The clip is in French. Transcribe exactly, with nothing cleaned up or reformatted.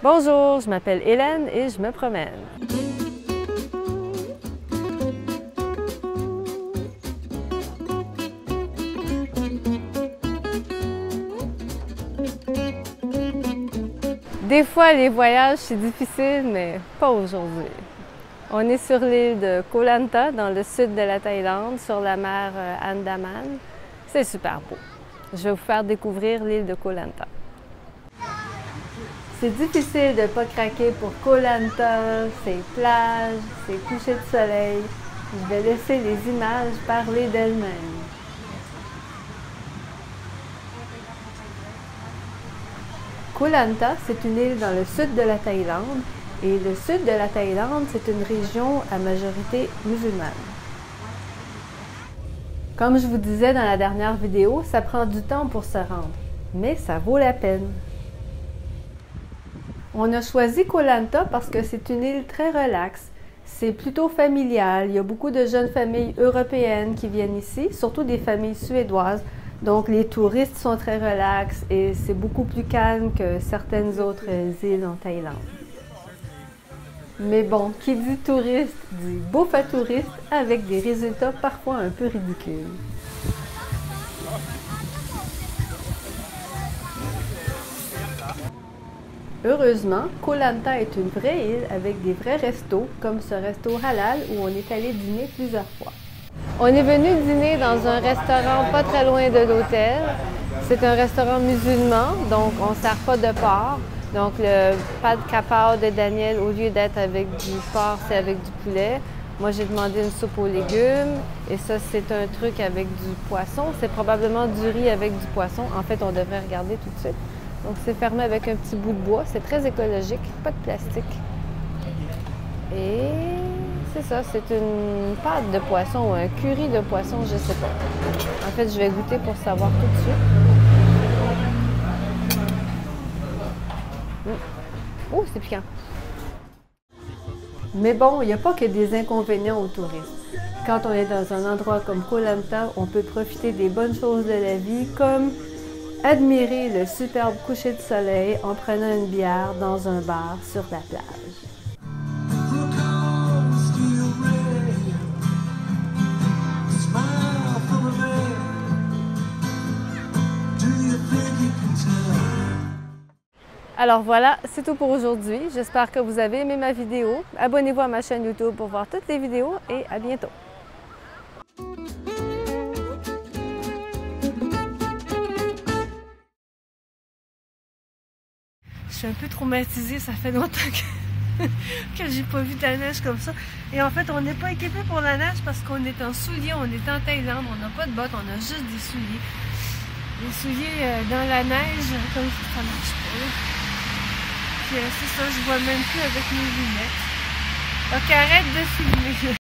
Bonjour, je m'appelle Hélène et je me promène. Des fois, les voyages, c'est difficile, mais pas aujourd'hui. On est sur l'île de Koh Lanta, dans le sud de la Thaïlande, sur la mer Andaman. C'est super beau. Je vais vous faire découvrir l'île de Koh Lanta. C'est difficile de ne pas craquer pour Koh Lanta, ses plages, ses couchers de soleil. Je vais laisser les images parler d'elles-mêmes. Koh Lanta, c'est une île dans le sud de la Thaïlande et le sud de la Thaïlande, c'est une région à majorité musulmane. Comme je vous disais dans la dernière vidéo, ça prend du temps pour se rendre, mais ça vaut la peine. On a choisi Koh Lanta parce que c'est une île très relaxe. C'est plutôt familial, il y a beaucoup de jeunes familles européennes qui viennent ici, surtout des familles suédoises. Donc, les touristes sont très relax et c'est beaucoup plus calme que certaines autres îles en Thaïlande. Mais bon, qui dit touriste, dit beau à touriste avec des résultats parfois un peu ridicules. Heureusement, Koh Lanta est une vraie île avec des vrais restos, comme ce resto halal où on est allé dîner plusieurs fois. On est venu dîner dans un restaurant pas très loin de l'hôtel. C'est un restaurant musulman, donc on ne sert pas de porc. Donc le pad kapao de Daniel, au lieu d'être avec du porc, c'est avec du poulet. Moi, j'ai demandé une soupe aux légumes et ça, c'est un truc avec du poisson. C'est probablement du riz avec du poisson. En fait, on devrait regarder tout de suite. Donc c'est fermé avec un petit bout de bois. C'est très écologique, pas de plastique. Et... c'est ça, c'est une pâte de poisson ou un curry de poisson, je ne sais pas. En fait, je vais goûter pour savoir tout de suite. Mm. Oh, c'est piquant! Mais bon, il n'y a pas que des inconvénients aux touristes. Quand on est dans un endroit comme Koh Lanta, on peut profiter des bonnes choses de la vie, comme admirer le superbe coucher de soleil en prenant une bière dans un bar sur la plage. Alors voilà, c'est tout pour aujourd'hui. J'espère que vous avez aimé ma vidéo. Abonnez-vous à ma chaîne YouTube pour voir toutes les vidéos et à bientôt! Je suis un peu traumatisée, ça fait longtemps que, que j'ai pas vu de la neige comme ça. Et en fait, on n'est pas équipé pour la neige parce qu'on est en souliers, on est en Thaïlande, on n'a pas de bottes, on a juste des souliers. Des souliers dans la neige, comme ça marche pas. Puis c'est ça, je vois même plus avec mes lunettes. Donc arrête de filmer.